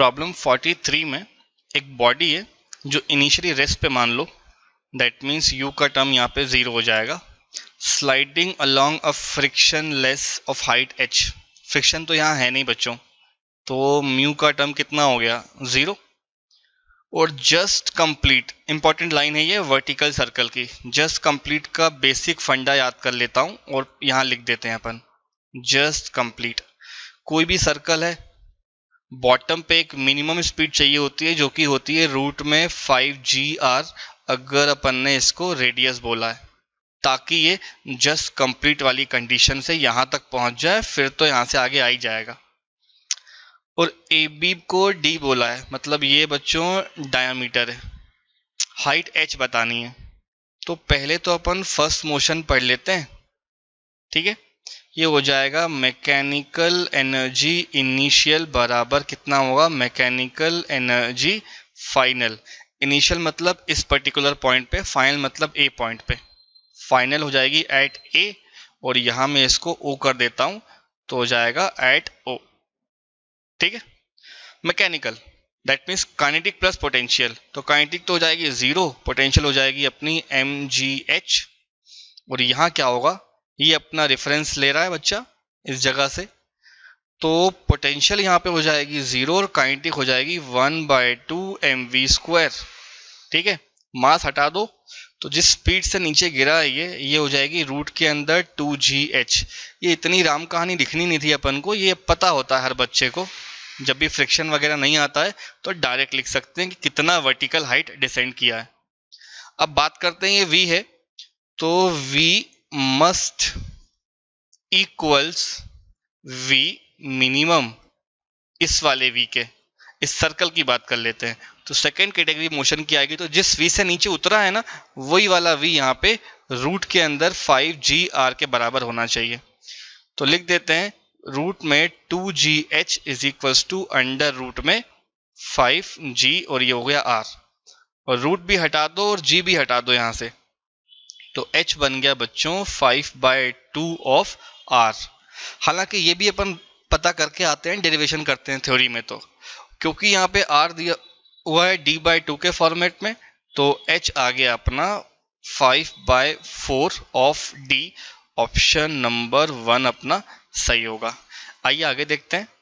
Problem 43 में एक body है जो इनिशियली रेस्ट पे, मान लो दैट मीन्स यू का टर्म यहाँ पे जीरो हो जाएगा, sliding along a frictionless of height h, friction तो यहाँ है नहीं बच्चों, तो म्यू का टर्म कितना हो गया जीरो, और जस्ट कंप्लीट, इंपॉर्टेंट लाइन है ये वर्टिकल सर्कल की, जस्ट कंप्लीट का बेसिक फंडा याद कर लेता हूँ और यहाँ लिख देते हैं अपन जस्ट कंप्लीट। कोई भी सर्कल है, बॉटम पे एक मिनिमम स्पीड चाहिए होती है जो कि होती है रूट में 5 g r, अगर अपन ने इसको रेडियस बोला है, ताकि ये जस्ट कंप्लीट वाली कंडीशन से यहाँ तक पहुँच जाए, फिर तो यहाँ से आगे आ ही जाएगा। और ए बी को डी बोला है, मतलब ये बच्चों डायामीटर है, हाइट h बतानी है। तो पहले तो अपन फर्स्ट मोशन पढ़ लेते हैं, ठीक है, ये हो जाएगा मैकेनिकल एनर्जी इनिशियल बराबर कितना होगा मैकेनिकल एनर्जी फाइनल। इनिशियल मतलब इस पर्टिकुलर पॉइंट पे, फाइनल मतलब ए पॉइंट पे, फाइनल हो जाएगी एट ए, और यहाँ मैं इसको ओ कर देता हूँ तो हो जाएगा एट ओ, ठीक है। Mechanical that means kinetic plus potential, तो काइनेटिक तो हो जाएगी जीरो, पोटेंशियल हो जाएगी अपनी mgh, और यहाँ क्या होगा, ये अपना रेफरेंस ले रहा है बच्चा इस जगह से, तो पोटेंशियल यहाँ पे हो जाएगी जीरो और काइनेटिक हो जाएगी 1/2 mv², ठीक है। मास हटा दो तो जिस स्पीड से नीचे गिरा है ये हो जाएगी रूट के अंदर 2 g h। ये इतनी राम कहानी लिखनी नहीं थी अपन को, ये पता होता है हर बच्चे को, जब भी फ्रिक्शन वगैरह नहीं आता है तो डायरेक्ट लिख सकते हैं कि कितना वर्टिकल हाइट डिसेंड किया है। अब बात करते हैं ये v है, तो v must equals v minimum, इस वाले v के, इस सर्कल की बात कर लेते हैं, तो सेकेंड कैटेगरी मोशन की आएगी, तो जिस v से नीचे उतरा है ना वही वाला v यहाँ पे रूट के अंदर 5 g r के बराबर होना चाहिए। तो लिख देते हैं रूट में 2 g h is equals to under root में 5 g और ये हो गया r, और रूट भी हटा दो और g भी हटा दो यहाँ से, तो h बन गया बच्चों 5/2 ऑफ r। हालांकि ये भी अपन पता करके आते हैं, डेरिवेशन करते हैं थ्योरी में, तो क्योंकि यहाँ पे r दिया हुआ है d/2 के फॉर्मेट में, तो h आ गया अपना 5/4 ऑफ d, ऑप्शन नंबर 1 अपना सही होगा। आइए आगे देखते हैं।